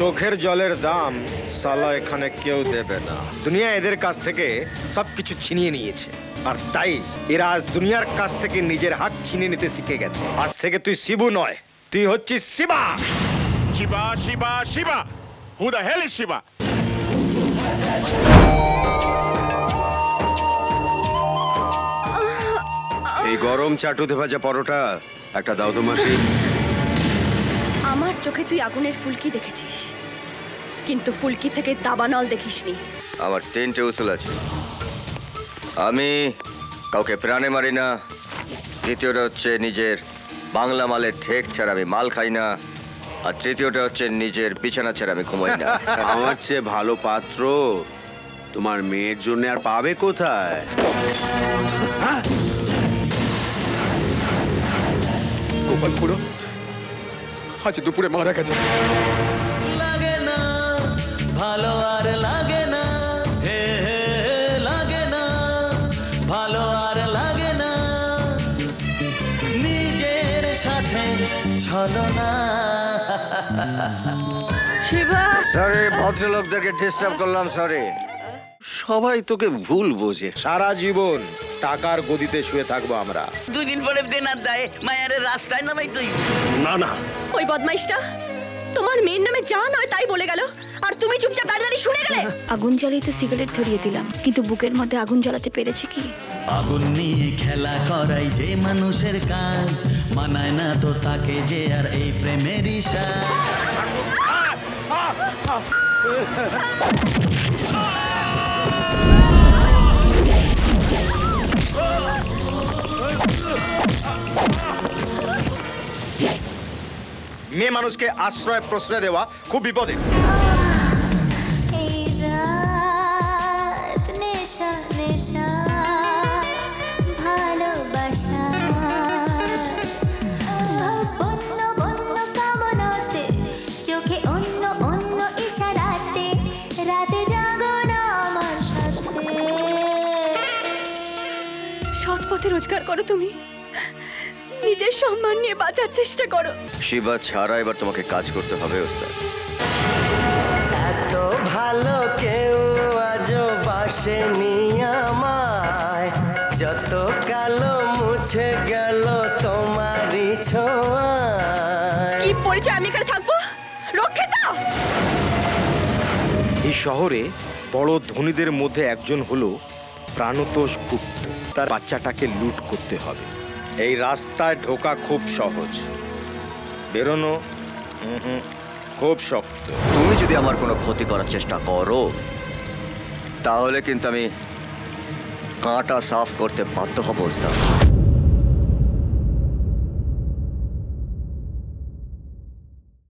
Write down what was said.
চোখের জলের দাম সালা এখানে কেউ দেবে না। দুনিয়া এদের কাছ থেকে সবকিছু ছিনিয়ে নিয়েছে, আর তাই এরা আজ দুনিয়ার কাছ থেকে নিজের হক ছিনিয়ে নিতে শিখে গেছে। আজ থেকে তুই শিবু নয়, তুই হচ্ছিস Shiba. Shiba Shiba Shiba, who the hell is Shiba? এই গরম চাটু দেবা যা পরোটা একটা দাও তো মাসি। আমার চোখে তুই আগুনের ফুলকি দেখেছিস, কিন্তু ফুলকি থেকে দাবানল দেখিসনি। আমার টেন্টে উসুল আছে, আমি কাউকে প্রাণে মারি না। দ্বিতীয়টা হচ্ছে নিজের বাংলা মালের ঠেক ছাড়া আমি মাল খাই না, আর তৃতীয়টা হচ্ছে নিজের বিছানা ছাড়া আমি ঘুমাই না। আমার চেয়ে ভালো পাত্র তোমার মেয়ের জন্য আর পাবে কোথায়? গোপাল খুড়ো আজ দুপুরে মারা গেছে। লাগে না ভালো আর লাগে না, হে হে লাগে না ভালো আর লাগে না, নিজের সাথে ছলো না। শিবা সরি, ভদ্রলোকদেরকে ডিস্টার্ব করলাম, সরি। সবাই তোকে ভুল বোঝে, সারা জীবন টাকার গদিতে শুয়ে থাকবো আমরা। দুই দিন পরে দেনার দায়ে মায়ারে রাস্তায় নামাই তুই? না না, ওই বদমাইশটা তোমার মেয়ের নামে যা নয় তাই বলে গেল, আর তুমি চুপচাপ দাঁড়িয়ে শুনে গেলে। আগুন জ্বালিয়ে তো সিগারেট ধরিয়ে দিলাম, কিন্তু বুকের মধ্যে আগুন জ্বালাতে পেরেছি কি? আগুন নিয়ে খেলা করাই যে মানুষের কাজ, মানায় না তো তাকে যে আর এই প্রেমেরই সাজ। মেয়ে মানুষকে আশ্রয় প্রশ্রয় দেওয়া খুব বিপদের। সৎ পথে রোজগার করো, তুমি নিজের সম্মান নিয়ে বাঁচার চেষ্টা করো। শিবা ছাড়া এবার তোমাকে কাজ করতে হবে ওস্তাদ। এত ভালো কেউ আজও বাসেনি আমায়, যত কালো মুছে গেল তোমারই ছোঁয়া। কি পরিচয় আমি এখানে থাকবো? রক্ষে দাও। এই শহরে বড় ধনীদের মধ্যে একজন হলো প্রাণতোষ গুপ্ত। তার বাচ্চাটাকে লুট করতে হবে। এই রাস্তায় ঢোকা খুব সহজ, বেরোনো খুব শক্ত। তুমি যদি আমার কোনো ক্ষতি করার চেষ্টা করো, তাহলে কিন্তু আমি কাঁটা সাফ করতে বাধ্য হব।